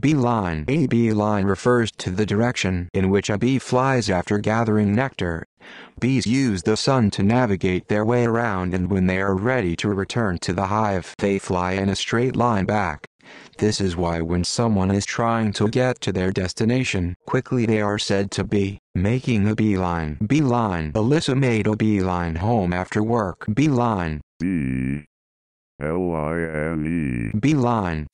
Beeline. A beeline refers to the direction in which a bee flies after gathering nectar. Bees use the sun to navigate their way around, and when they are ready to return to the hive, they fly in a straight line back. This is why when someone is trying to get to their destination quickly, they are said to be making a beeline. Beeline. Alyssa made a beeline home after work. Beeline. B-L-I-N-E. Beeline.